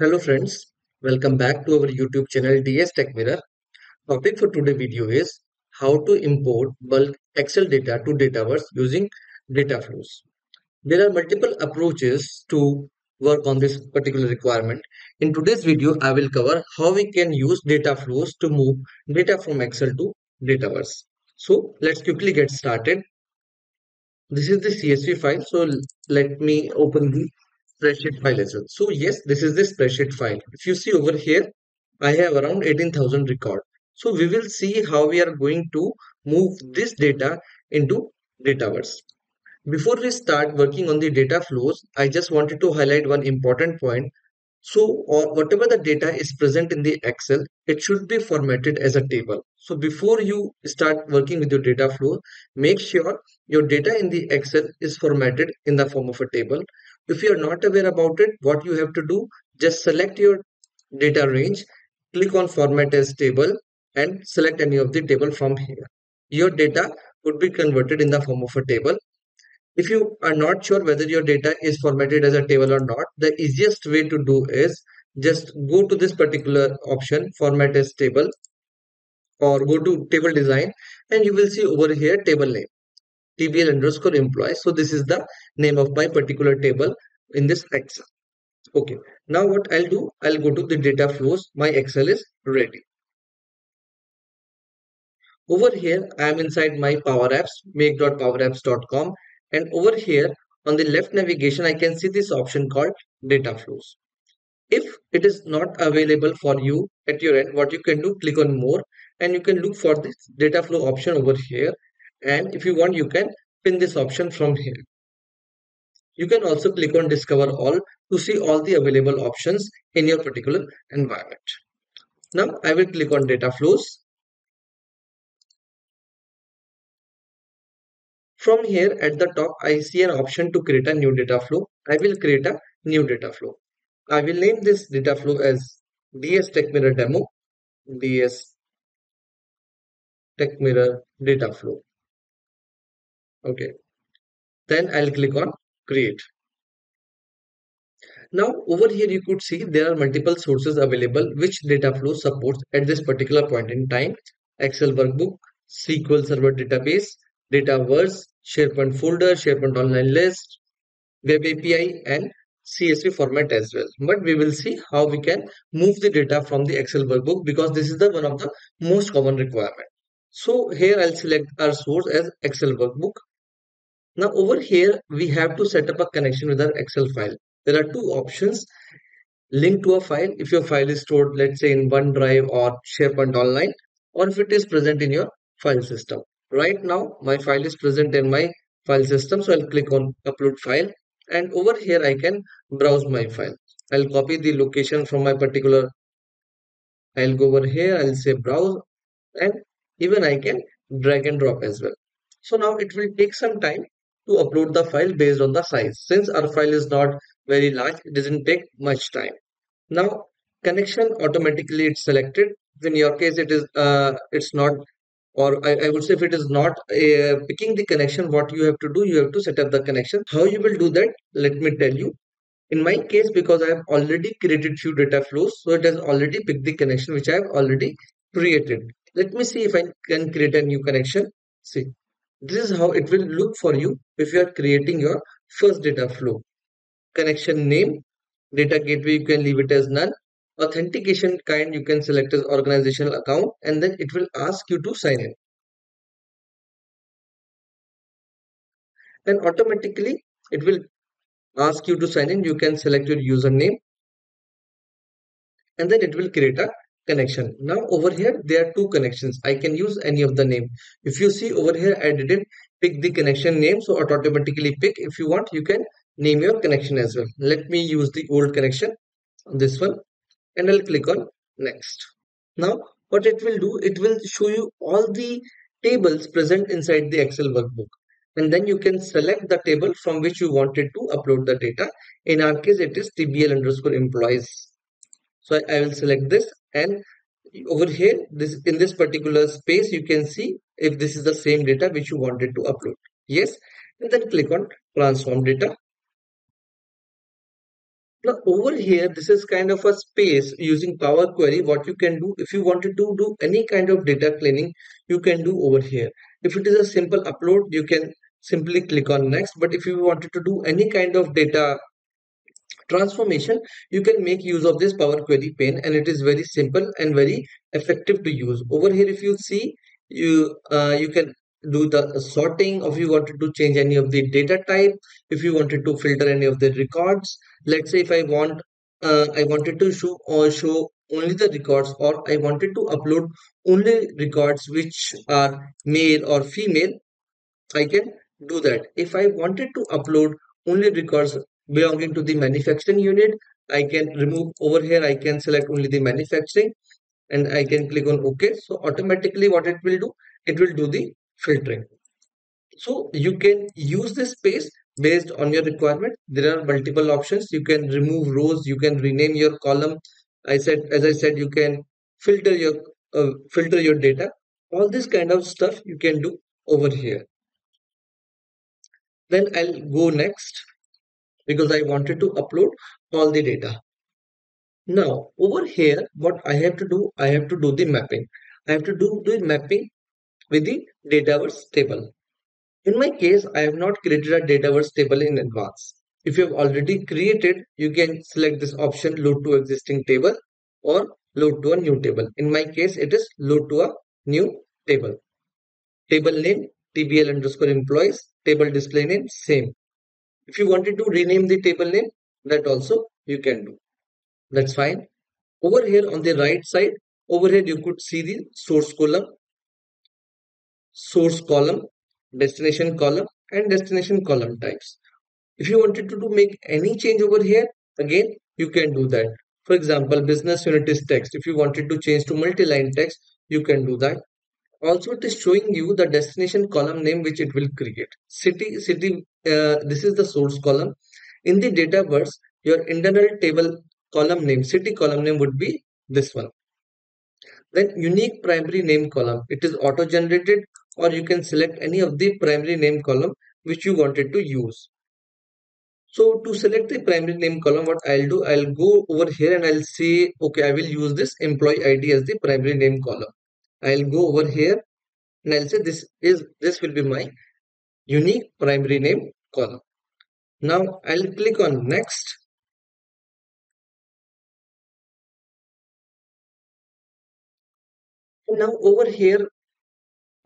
Hello friends, welcome back to our YouTube channel DS TechMirror. Topic for today's video is how to import bulk Excel data to Dataverse using Dataflows. There are multiple approaches to work on this particular requirement. In today's video, I will cover how we can use Dataflows to move data from Excel to Dataverse. So let's quickly get started. This is the CSV file. So let me open the spreadsheet file as well. So yes, this is the spreadsheet file. If you see over here, I have around 18,000 records. So we will see how we are going to move this data into Dataverse. Before we start working on the Dataflows, I just wanted to highlight one important point. So whatever the data is present in the Excel, it should be formatted as a table. So before you start working with your Dataflow, make sure your data in the Excel is formatted in the form of a table. If you are not aware about it, what you have to do, just select your data range, click on format as table and select any of the table from here. Your data would be converted in the form of a table. If you are not sure whether your data is formatted as a table or not, the easiest way to do is just go to this particular option, format as table, or go to table design, and you will see over here table name, tbl_employees. So this is the name of my particular table in this Excel. Okay, now what I'll do, I'll go to the Dataflows. My Excel is ready. Over here, I am inside my Power Apps, make.powerapps.com. And over here on the left navigation, I can see this option called Dataflows. If it is not available for you at your end, what you can do, click on more and you can look for this Dataflow option over here. And if you want, you can pin this option from here. You can also click on discover all to see all the available options in your particular environment. Now I will click on Dataflows. From here at the top, I see an option to create a new data flow. I will create a new data flow. I will name this data flow as DS TechMirror Demo, DS TechMirror Data Flow. Okay. Then I'll click on create. Now over here you could see there are multiple sources available which data flow supports at this particular point in time. Excel workbook, SQL Server database, Dataverse, SharePoint folder, SharePoint online list, Web API and CSV format as well. But we will see how we can move the data from the Excel workbook because this is the one of the most common requirement. So here I'll select our source as Excel workbook. Now over here, we have to set up a connection with our Excel file. There are two options, link to a file. If your file is stored, let's say in OneDrive or SharePoint online, or if it is present in your file system. Right now, my file is present in my file system. So I'll click on upload file and over here I can browse my file. I'll copy the location from my particular. I'll go over here. I'll say browse and even I can drag and drop as well. So now it will take some time to upload the file based on the size. Since our file is not very large, it doesn't take much time. Now connection automatically it's selected. In your case, it is it's not. Or I would say if it is not picking the connection, what you have to do, you have to set up the connection. How you will do that, let me tell you. In my case, because I have already created few data flows, so it has already picked the connection which I have already created. Let me see if I can create a new connection. See, this is how it will look for you if you are creating your first data flow. Connection name, data gateway, you can leave it as none. Authentication kind you can select as organizational account and then it will ask you to sign in. And automatically it will ask you to sign in. You can select your username and then it will create a connection. Now over here there are two connections. I can use any of the name. If you see over here I didn't pick the connection name, so it automatically pick. If you want you can name your connection as well. Let me use the old connection on this one. And I'll click on next. Now what it will do, it will show you all the tables present inside the Excel workbook and then you can select the table from which you wanted to upload the data. In our case it is tbl_employees. So I will select this and over here this in this particular space you can see if this is the same data which you wanted to upload. Yes, and then click on transform data. Now over here, this is kind of a space using Power Query. What you can do, if you wanted to do any kind of data cleaning, you can do over here. If it is a simple upload, you can simply click on next. But if you wanted to do any kind of data transformation, you can make use of this Power Query pane, and it is very simple and very effective to use. Over here, if you see, you can do the sorting if you wanted to change any of the data type, if you wanted to filter any of the records. Let's say if I wanted to show only the records, or I wanted to upload only records which are male or female, I can do that. If I wanted to upload only records belonging to the manufacturing unit, I can remove over here. I can select only the manufacturing and I can click on OK. So automatically what it will do the filtering. So you can use this space based on your requirement. There are multiple options. You can remove rows, you can rename your column. As I said, you can filter your data. All this kind of stuff you can do over here. Then I'll go next, because I wanted to upload all the data. Now over here, what I have to do, I have to do the mapping. I have to do the mapping with the Dataverse table. In my case, I have not created a Dataverse table in advance. If you have already created, you can select this option, load to existing table or load to a new table. In my case, it is load to a new table. Table name, tbl_employees, table display name, same. If you wanted to rename the table name, that also you can do. That's fine. Over here on the right side, over here you could see the source column, destination column and destination column types. If you wanted to make any change over here, again, you can do that. For example, business unit is text. If you wanted to change to multi-line text, you can do that. Also, it is showing you the destination column name which it will create. City, this is the source column. In the Dataverse, your internal table column name, city column name would be this one. Then unique primary name column. It is auto-generated, or you can select any of the primary name column which you wanted to use. So to select the primary name column, what I'll do, I'll go over here and I'll say, okay, I will use this employee ID as the primary name column. I'll go over here and I'll say this will be my unique primary name column. Now I'll click on next. Now over here,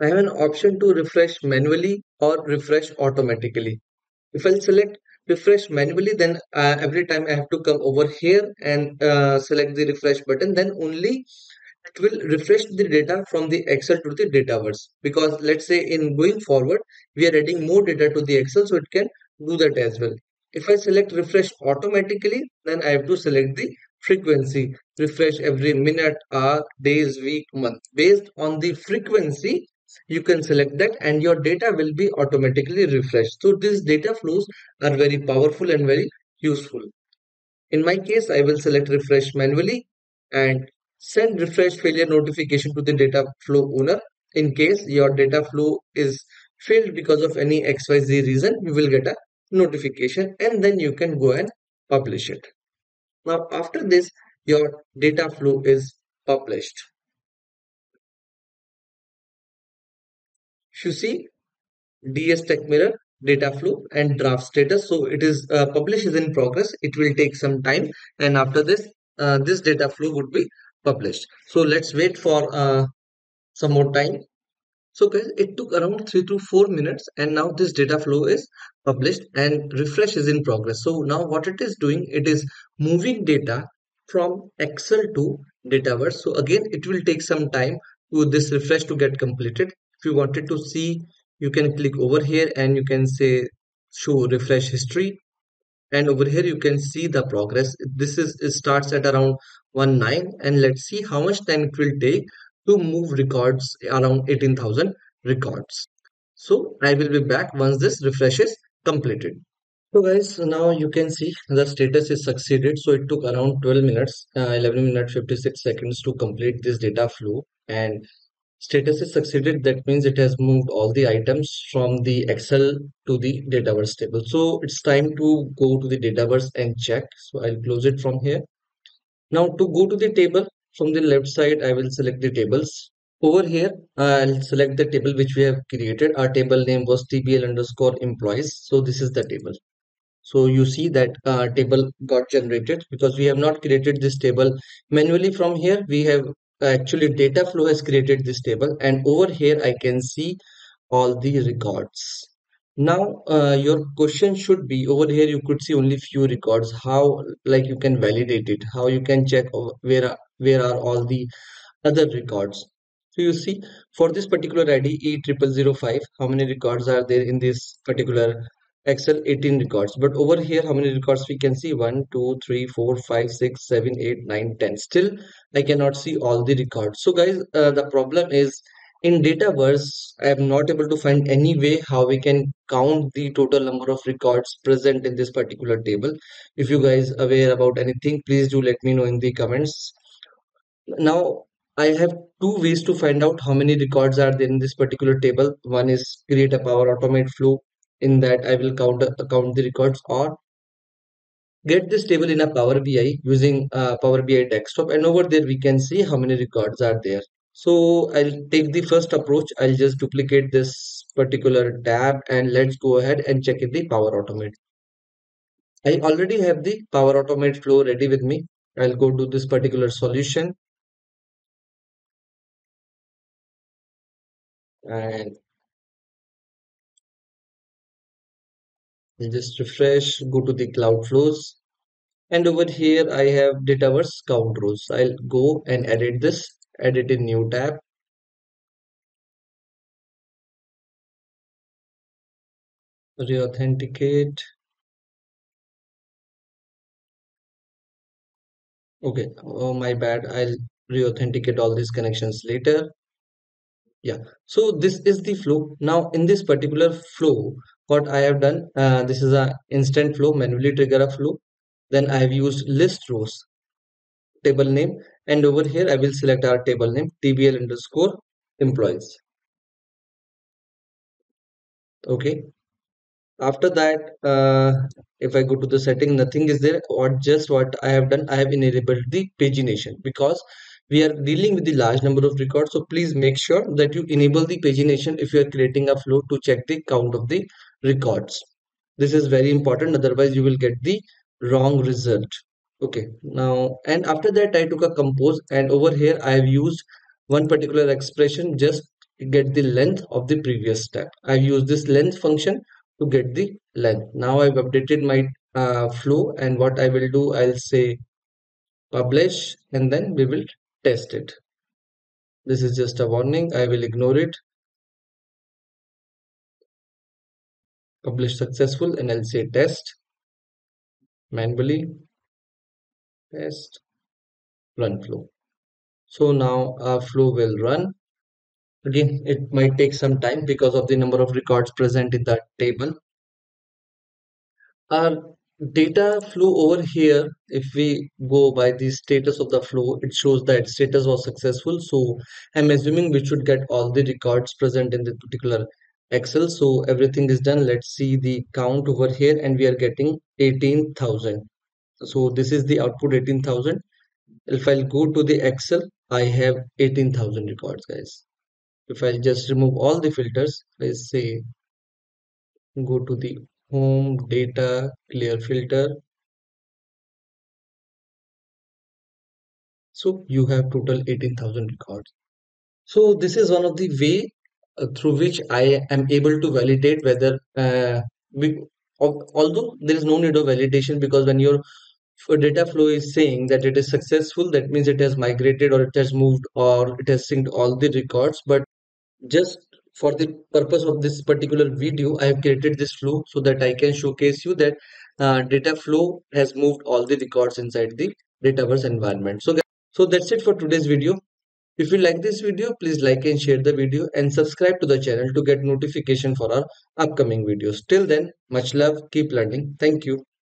I have an option to refresh manually or refresh automatically. If I'll select refresh manually, then every time I have to come over here and select the refresh button, then only it will refresh the data from the Excel to the Dataverse. Because let's say in going forward, we are adding more data to the Excel, so it can do that as well. If I select refresh automatically, then I have to select the frequency, refresh every minute, hour, days, week, month. Based on the frequency, you can select that and your data will be automatically refreshed. So these data flows are very powerful and very useful. In my case, I will select refresh manually and send refresh failure notification to the data flow owner. In case your data flow is failed because of any XYZ reason, you will get a notification and then you can go and publish it. Now after this, your data flow is published. If you see DS TechMirror, data flow and draft status. So it is published is in progress. It will take some time, and after this, this data flow would be published. So let's wait for some more time. So guys, it took around 3 to 4 minutes, and now this data flow is published and refresh is in progress. So now what it is doing, it is moving data from Excel to Dataverse. So again, it will take some time for this refresh to get completed. If you wanted to see, you can click over here and you can say show refresh history. And over here, you can see the progress. This is, it starts at around 1.9, and let's see how much time it will take to move records, around 18,000 records. So I will be back once this refresh is completed. So guys, now you can see the status is succeeded. So it took around 11 minutes 56 seconds to complete this data flow, and Status is succeeded. That means it has moved all the items from the Excel to the Dataverse table. So it's time to go to the Dataverse and check. So I'll close it from here. Now to go to the table, from the left side, I will select the tables. Over here, I'll select the table which we have created. Our table name was tbl_employees. So this is the table. So you see that table got generated because we have not created this table manually from here. We have actually Dataflows has created this table, and over here I can see all the records. Now your question should be, over here you could see only few records, how like you can validate it, how you can check where are all the other records. So you see for this particular ID E0005, how many records are there in this particular Excel? 18 records. But over here, how many records we can see? 1 2 3 4 5 6 7 8 9 10. Still I cannot see all the records. So guys, the problem is in Dataverse I am not able to find any way how we can count the total number of records present in this particular table. If you guys are aware about anything, please do let me know in the comments. Now I have two ways to find out how many records are there in this particular table. One is create a Power Automate flow. In that I will count the records, or get this table in a Power BI using Power BI desktop, and over there we can see how many records are there. So I'll take the first approach. I'll just duplicate this particular tab and let's go ahead and check in the Power Automate. I already have the Power Automate flow ready with me. I'll go to this particular solution and I'll just refresh, go to the cloud flows, and over here I have Dataverse count rows. I'll go and edit this, edit a new tab. Reauthenticate. Okay, oh my bad. I'll reauthenticate all these connections later. Yeah, so this is the flow. Now in this particular flow, what I have done, this is an instant flow, manually trigger a flow. Then I have used list rows, table name, and over here I will select our table name, tbl_employees. Okay. After that, if I go to the setting, nothing is there. Or just what I have done, I have enabled the pagination, because we are dealing with the large number of records. So please make sure that you enable the pagination if you are creating a flow to check the count of the records. This is very important, otherwise you will get the wrong result. Okay, now, and after that I took a compose, and over here I have used one particular expression just to get the length of the previous step. I've used this length function to get the length. Now I've updated my flow, and what I will do, I'll say publish, and then we will test it. This is just a warning, I will ignore it. Publish successful, and I'll say test manually, test, run flow. So now our flow will run. Again, it might take some time because of the number of records present in that table. Our data flow over here, if we go by the status of the flow, it shows that status was successful. So I'm assuming we should get all the records present in the particular Excel. So everything is done. Let's see the count over here, and we are getting 18,000. So this is the output, 18,000. If I'll go to the Excel, I have 18,000 records, guys. If I'll just remove all the filters, let's say go to the home, data, clear filter. So you have total 18,000 records. So this is one of the way through which I am able to validate whether, although there is no need of validation, because when your data flow is saying that it is successful, that means it has migrated or it has moved or it has synced all the records. But just for the purpose of this particular video, I have created this flow so that I can showcase you that data flow has moved all the records inside the Dataverse environment. So that's it for today's video. If you like this video, please like and share the video, and subscribe to the channel to get notification for our upcoming videos. Till then, much love, keep learning. Thank you.